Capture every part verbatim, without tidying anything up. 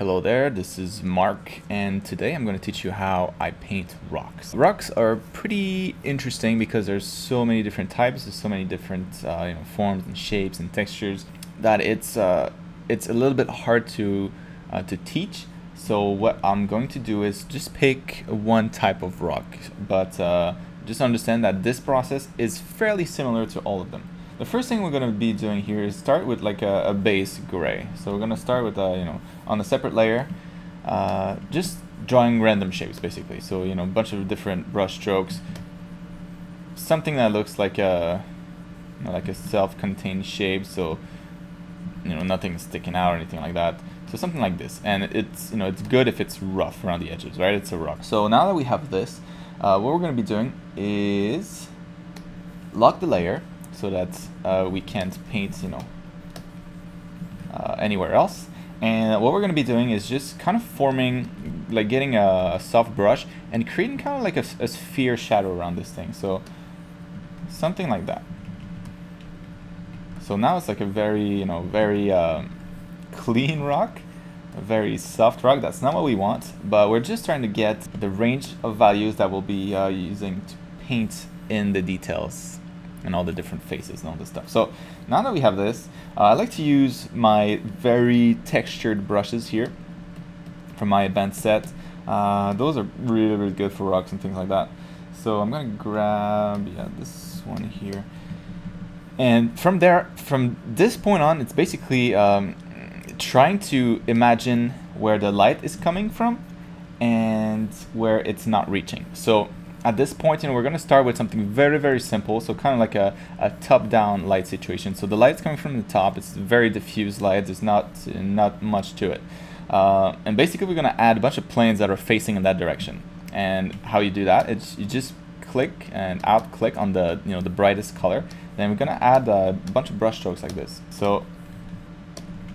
Hello there, this is Mark, and today I'm going to teach you how I paint rocks. Rocks are pretty interesting because there's so many different types, there's so many different uh, you know, forms and shapes and textures that it's uh, it's a little bit hard to uh, to teach. So what I'm going to do is just pick one type of rock, but uh, just understand that this process is fairly similar to all of them. The first thing we're going to be doing here is start with like a, a base gray. So we're going to start with, a, you know, on a separate layer, uh, just drawing random shapes basically. So, you know, a bunch of different brush strokes. Something that looks like a, you know, like a self-contained shape. So, you know, nothing's sticking out or anything like that. So something like this. And it's, you know, it's good if it's rough around the edges, right? It's a rock. So now that we have this, uh, what we're going to be doing is lock the layer, so that uh, we can't paint, you know, uh, anywhere else. And what we're going to be doing is just kind of forming, like getting a, a soft brush and creating kind of like a, a sphere shadow around this thing. So something like that. So now it's like a very, you know, very um, clean rock, a very soft rock. That's not what we want, but we're just trying to get the range of values that we'll be uh, using to paint in the details and all the different faces and all this stuff. So now that we have this, uh, I like to use my very textured brushes here from my advanced set. Uh, those are really, really good for rocks and things like that. So I'm gonna grab, yeah, this one here. And from there, from this point on, it's basically um, trying to imagine where the light is coming from and where it's not reaching. So at this point, you know, we're going to start with something very, very simple. So kind of like a, a top-down light situation. So the light's coming from the top. It's very diffuse light. There's not, not much to it. Uh, and basically, we're going to add a bunch of planes that are facing in that direction. And how you do that, it's you just click and out-click on the, you know, the brightest color. Then we're going to add a bunch of brush strokes like this. So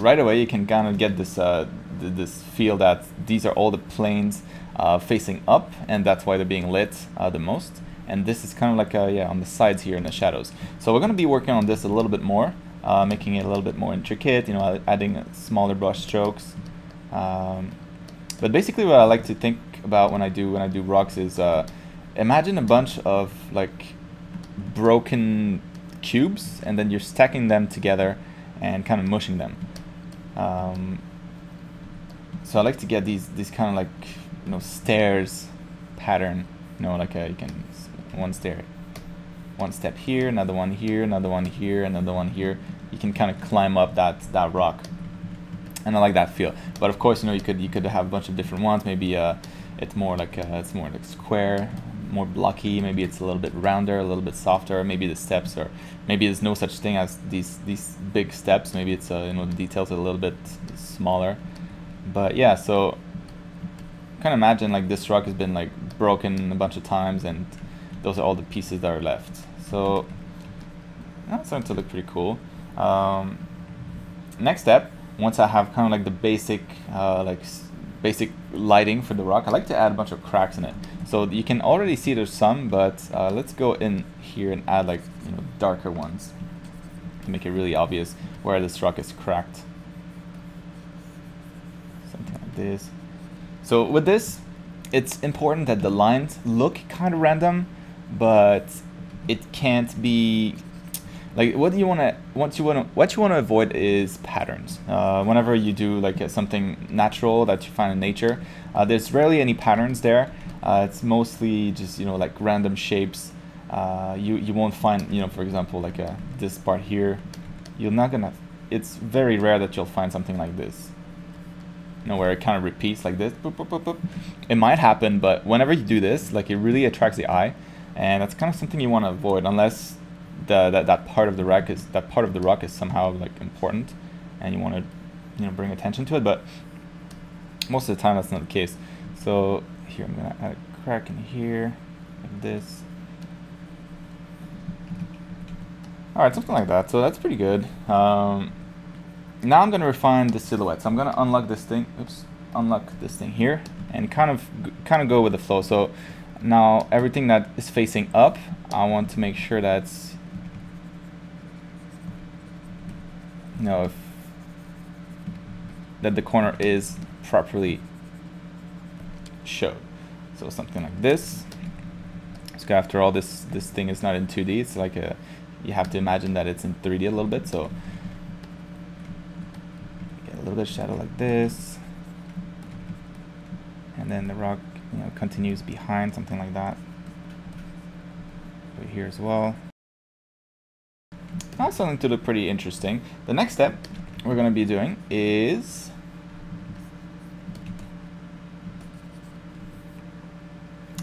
right away, you can kind of get this, uh, th this feel that these are all the planes Uh, facing up, and that's why they're being lit uh, the most. And this is kind of like uh, yeah, on the sides here in the shadows. So we're going to be working on this a little bit more, uh, making it a little bit more intricate, you know, adding smaller brush strokes. Um, but basically what I like to think about when I do when I do rocks is uh, imagine a bunch of like broken cubes, and then you're stacking them together and kind of mushing them. Um, so I like to get these these kind of like, you know, stairs pattern, you know, like a, you can one stair, one step here, another one here, another one here, another one here. You can kind of climb up that that rock, and I like that feel. But of course, you know, you could you could have a bunch of different ones. Maybe uh, it's more like a, it's more like square, more blocky. Maybe it's a little bit rounder, a little bit softer. Maybe the steps are, maybe there's no such thing as these these big steps. Maybe it's uh, you know, the details are a little bit smaller. But yeah, so kind of imagine like this rock has been like broken a bunch of times, and those are all the pieces that are left. So that's starting to look pretty cool. Um, next step, once I have kind of like the basic uh, like basic lighting for the rock, I like to add a bunch of cracks in it. So you can already see there's some, but uh, let's go in here and add like, you know, darker ones to make it really obvious where this rock is cracked. Something like this. So with this, it's important that the lines look kind of random, but it can't be like what do you want to what you want to what you want to avoid is patterns. Uh, whenever you do like uh, something natural that you find in nature, uh, there's rarely any patterns there. Uh, it's mostly just, you know, like random shapes. Uh, you you won't find, you know, for example, like uh, this part here. You're not gonna. It's very rare that you'll find something like this. You know, where it kind of repeats like this, boop, boop, boop, boop. It might happen, but whenever you do this, like, it really attracts the eye, and that's kind of something you want to avoid, unless the that, that part of the rock is that part of the rock is somehow like important, and you want to, you know, bring attention to it. But most of the time, that's not the case. So here I'm gonna add a crack in here, like this. All right, something like that. So that's pretty good. Um, Now I'm going to refine the silhouette. So I'm going to unlock this thing. Oops, unlock this thing here, and kind of kind of go with the flow. So now everything that is facing up, I want to make sure that's, you know, if, that the corner is properly showed. So something like this. So after all, this this thing is not in two D. It's like a, you have to imagine that it's in three D a little bit. So get a little bit of shadow like this, and then the rock, you know, continues behind, something like that. Over here as well. That's something to look pretty interesting. The next step we're going to be doing is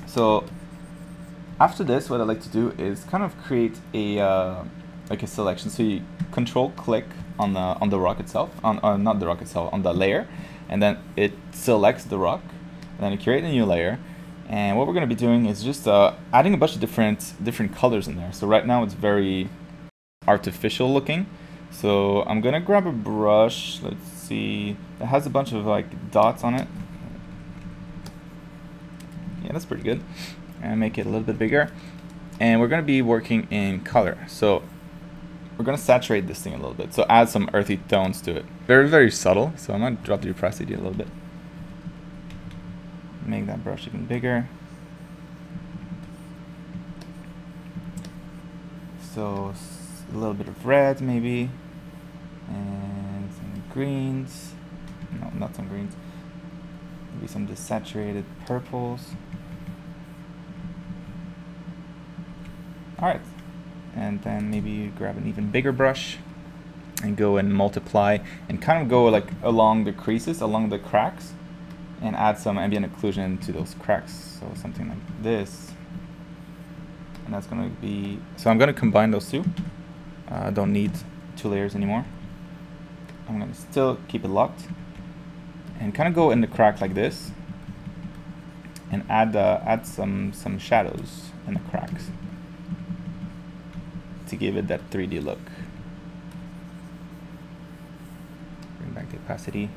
so. After this, what I like to do is kind of create a uh, like a selection. So you control click on the on the rock itself, on uh, not the rock itself, on the layer, and then it selects the rock. And then you create a new layer, and what we're going to be doing is just uh, adding a bunch of different different colors in there. So right now it's very artificial looking. So I'm gonna grab a brush. Let's see. It has a bunch of like dots on it. Yeah, that's pretty good. And make it a little bit bigger, and we're going to be working in color, so we're going to saturate this thing a little bit, so add some earthy tones to it. Very very subtle. So I'm going to drop the opacity a little bit, make that brush even bigger. So a little bit of red maybe, and some greens. No, not some greens, maybe some desaturated purples. All right, and then maybe you grab an even bigger brush and go and multiply and kind of go like along the creases, along the cracks, and add some ambient occlusion to those cracks. So something like this, and that's gonna be, so I'm gonna combine those two. I uh, don't need two layers anymore. I'm gonna still keep it locked and kind of go in the crack like this and add, uh, add some, some shadows in the cracks to give it that three D look. Bring back the opacity.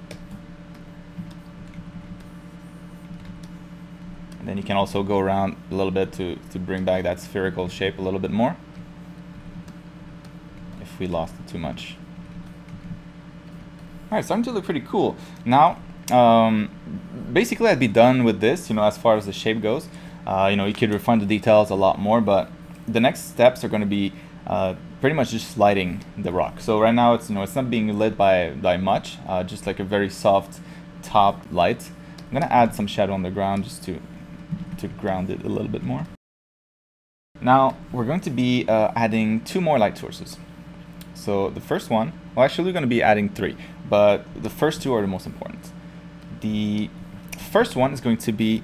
And then you can also go around a little bit to, to bring back that spherical shape a little bit more, if we lost it too much. All right, starting to look pretty cool. Now, um, basically I'd be done with this, you know, as far as the shape goes. Uh, you know, you could refine the details a lot more, but the next steps are going to be Uh, pretty much just sliding the rock. So right now it's, you know, it's not being lit by by much, uh, just like a very soft top light. I'm gonna add some shadow on the ground just to to ground it a little bit more. Now we're going to be uh, adding two more light sources. So the first one, well, actually we're going to be adding three, but the first two are the most important. The first one is going to be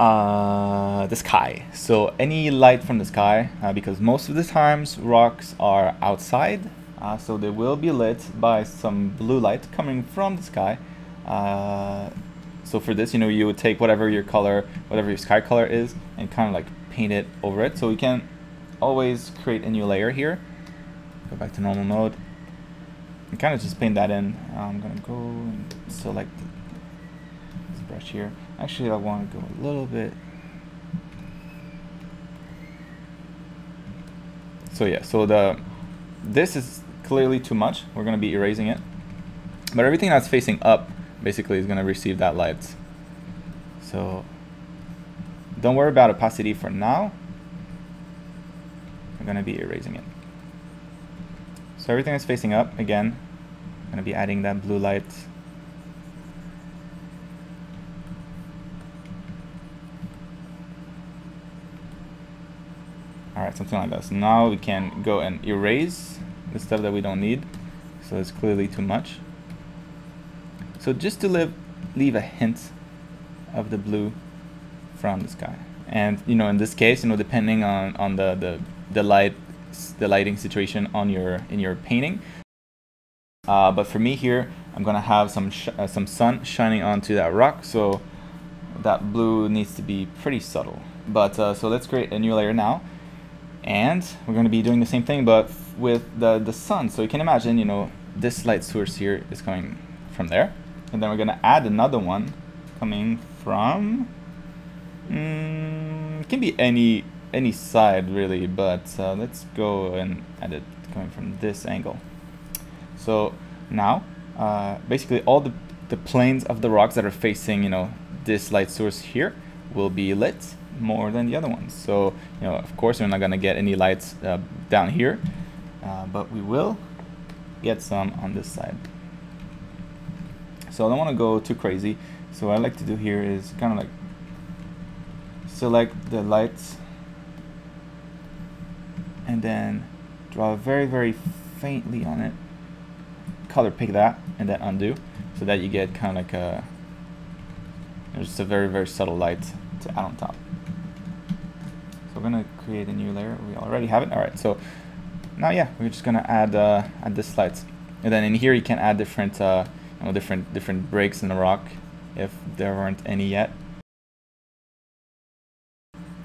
Uh, the sky. So any light from the sky, uh, because most of the times rocks are outside, uh, so they will be lit by some blue light coming from the sky. Uh, so for this, you know, you would take whatever your color, whatever your sky color is, and kind of like paint it over it. So we can always create a new layer here. Go back to normal mode and kind of just paint that in. I'm gonna go and select this brush here. Actually, I want to go a little bit. So yeah, so the this is clearly too much. We're going to be erasing it. But everything that's facing up basically is going to receive that light. So don't worry about opacity for now. We're going to be erasing it. So everything that's facing up, again, I'm going to be adding that blue light. Alright, something like that. So now we can go and erase the stuff that we don't need. So it's clearly too much. So just to leave, leave a hint of the blue from the sky. And you know, in this case, you know, depending on, on the, the, the light the lighting situation on your in your painting. Uh, but for me here, I'm gonna have some sh uh, some sun shining onto that rock, so that blue needs to be pretty subtle. But uh, so let's create a new layer now. And we're going to be doing the same thing, but with the, the sun. So you can imagine, you know, this light source here is coming from there. And then we're going to add another one coming from, mm, it can be any, any side really, but uh, let's go and add it coming from this angle. So now, uh, basically all the the planes of the rocks that are facing, you know, this light source here will be lit more than the other ones. So, you know, of course, we're not going to get any lights uh, down here, uh, but we will get some on this side. So I don't want to go too crazy. So what I like to do here is kind of like select the lights and then draw very, very faintly on it, color pick that, and then undo, so that you get kind of like a, just a very, very subtle light to add on top. So we're gonna create a new layer. We already have it. All right, so now, yeah, we're just gonna add uh, add this light, and then in here you can add different uh, you know, different different breaks in the rock if there weren't any yet.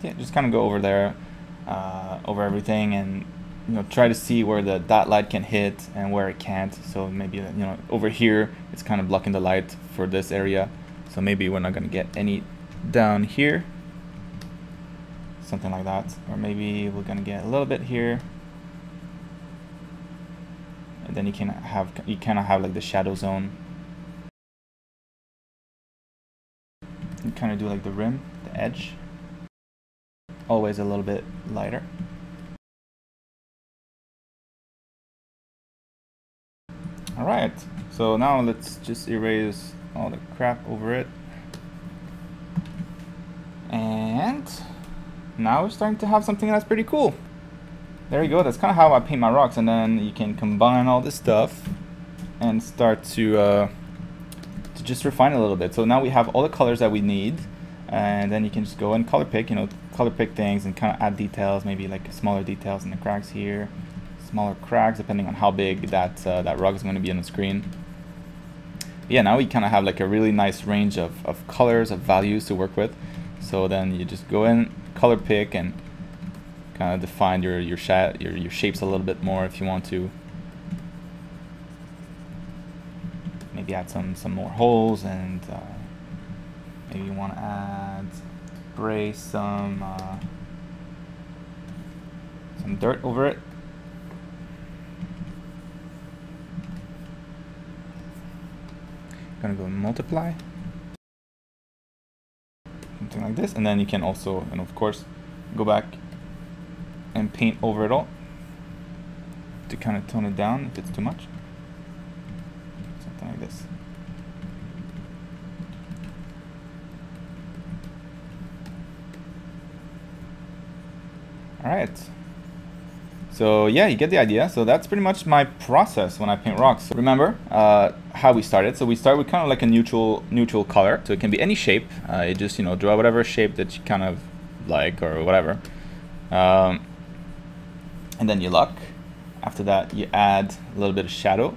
Yeah, just kind of go over there, uh, over everything, and you know, try to see where the dot light can hit and where it can't. So maybe, you know, over here it's kind of blocking the light for this area, so maybe we're not going to get any down here, something like that, or maybe we're going to get a little bit here, and then you can have, you kind of have like the shadow zone. You kind of do like the rim, the edge, always a little bit lighter. All right, so now let's just erase all the crap over it. And now we're starting to have something that's pretty cool. There you go, that's kind of how I paint my rocks, and then you can combine all this stuff and start to, uh, to just refine a little bit. So now we have all the colors that we need, and then you can just go and color pick, you know, color pick things and kind of add details, maybe like smaller details in the cracks here, smaller cracks, depending on how big that uh, that rug is going to be on the screen. But yeah, now we kind of have like a really nice range of, of colors, of values to work with. So then you just go in, color pick, and kind of define your your, sha your your shapes a little bit more if you want to. Maybe add some some more holes, and uh, maybe you want to add spray some uh, some dirt over it. Gonna go multiply, something like this, and then you can also, and of course, go back and paint over it all to kind of tone it down if it's too much, something like this. All right, so yeah, you get the idea. So that's pretty much my process when I paint rocks. So remember uh, how we started. So we start with kind of like a neutral neutral color. So it can be any shape. Uh, you just, you know, draw whatever shape that you kind of like or whatever. Um, and then you luck. After that, you add a little bit of shadow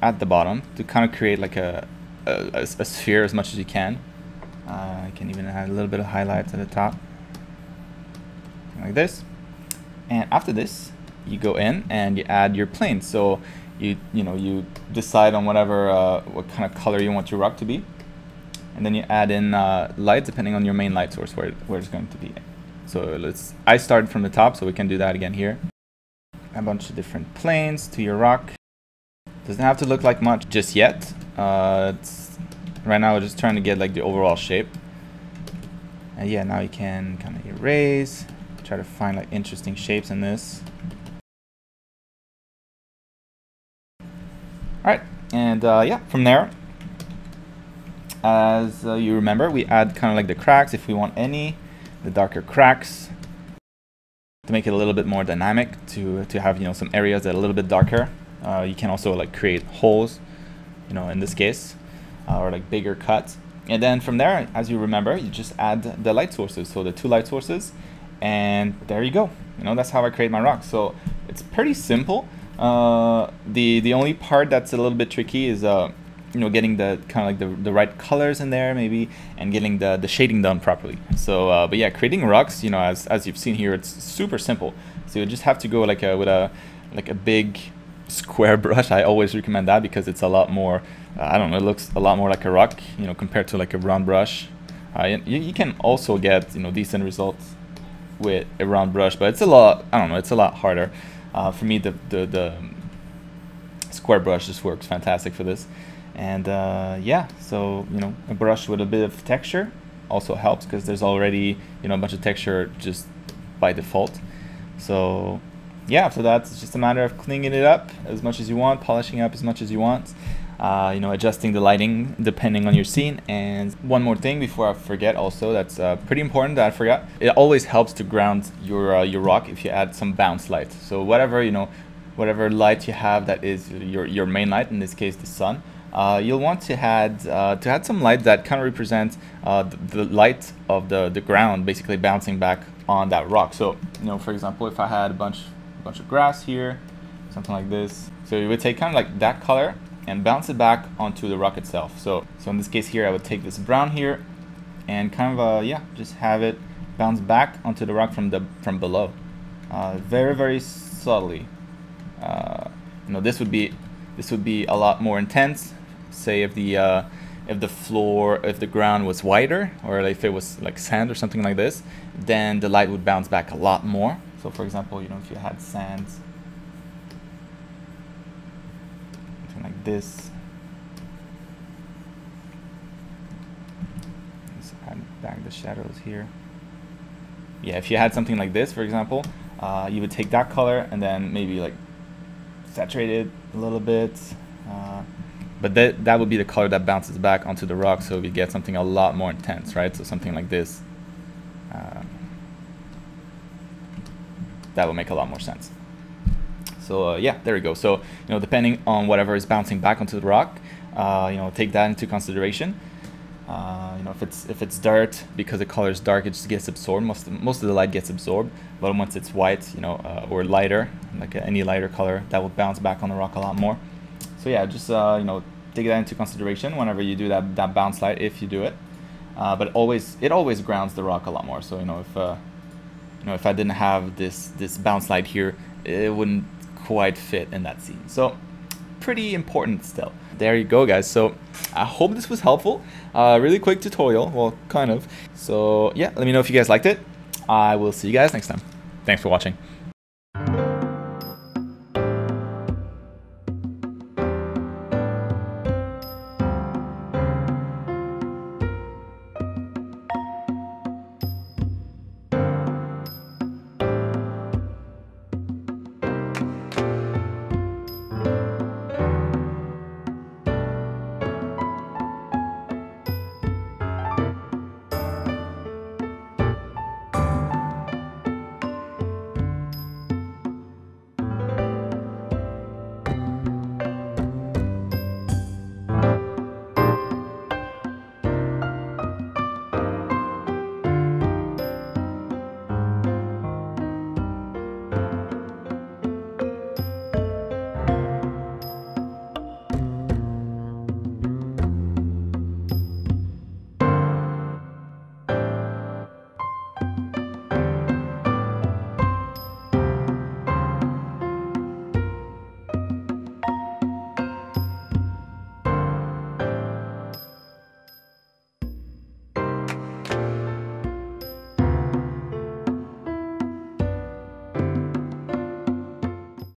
at the bottom to kind of create like a, a, a sphere as much as you can. Uh, you can even add a little bit of highlights at the top, like this. And after this, you go in and you add your plane. So you you know you decide on whatever uh, what kind of color you want your rock to be, and then you add in uh, light depending on your main light source where it, where it's going to be. So let's I started from the top, so we can do that again here. A bunch of different planes to your rock. Doesn't have to look like much just yet. Uh, it's, right now we're just trying to get like the overall shape. And yeah, now you can kind of erase. Try to find like interesting shapes in this. All right, and uh, yeah, from there, as uh, you remember, we add kind of like the cracks if we want any, the darker cracks to make it a little bit more dynamic, to to have, you know, some areas that are a little bit darker. Uh, you can also like create holes, you know, in this case, uh, or like bigger cuts. And then from there, as you remember, you just add the light sources, so the two light sources. And there you go. You know, that's how I create my rock. So it's pretty simple. Uh, the the only part that's a little bit tricky is, uh, you know, getting the kind of like the, the right colors in there maybe, and getting the, the shading done properly. So, uh, but yeah, creating rocks, you know, as as you've seen here, it's super simple. So you just have to go like a, with a like a big square brush. I always recommend that because it's a lot more. Uh, I don't know, it looks a lot more like a rock, you know, compared to like a round brush. Uh, you, you can also get, you know, decent results with a round brush, but it's a lot, I don't know, it's a lot harder. Uh, for me, the, the the square brush just works fantastic for this. And uh, yeah, so, you know, a brush with a bit of texture also helps, because there's already, you know, a bunch of texture just by default. So yeah, after that, it's just a matter of cleaning it up as much as you want, polishing up as much as you want, uh, you know, adjusting the lighting depending on your scene. And one more thing before I forget also, that's uh, pretty important that I forgot. It always helps to ground your, uh, your rock if you add some bounce light. So whatever, you know, whatever light you have that is your, your main light, in this case the sun, Uh, you'll want to add uh, to add some light that kind of represents uh, the, the light of the the ground, basically bouncing back on that rock. So, you know, for example, if I had a bunch a bunch of grass here, something like this, so you would take kind of like that color and bounce it back onto the rock itself. So, so in this case here, I would take this brown here, and kind of uh, yeah, just have it bounce back onto the rock from the from below, uh, very very subtly. Uh, you know, this would be this would be a lot more intense. Say if the uh, if the floor, if the ground was wider, or if it was like sand or something like this, then the light would bounce back a lot more. So for example, you know, if you had sand, something like this, let's add back the shadows here. Yeah, if you had something like this, for example, uh, you would take that color and then maybe like saturate it a little bit. Uh, But that, that would be the color that bounces back onto the rock, so we get something a lot more intense, right? So something like this. Uh, that would make a lot more sense. So uh, yeah, there we go. So, you know, depending on whatever is bouncing back onto the rock, uh, you know, take that into consideration. Uh, you know, if it's if it's dirt, because the color is dark, it just gets absorbed. Most of, most of the light gets absorbed, but once it's white, you know, uh, or lighter, like any lighter color, that will bounce back on the rock a lot more. So yeah, just uh, you know, take that into consideration whenever you do that that bounce light, if you do it. Uh, but always, it always grounds the rock a lot more. So, you know, if uh, you know, if I didn't have this this bounce light here, it wouldn't quite fit in that scene. So pretty important still. There you go, guys. So I hope this was helpful. Uh, really quick tutorial, well, kind of. So yeah, let me know if you guys liked it. I will see you guys next time. Thanks for watching.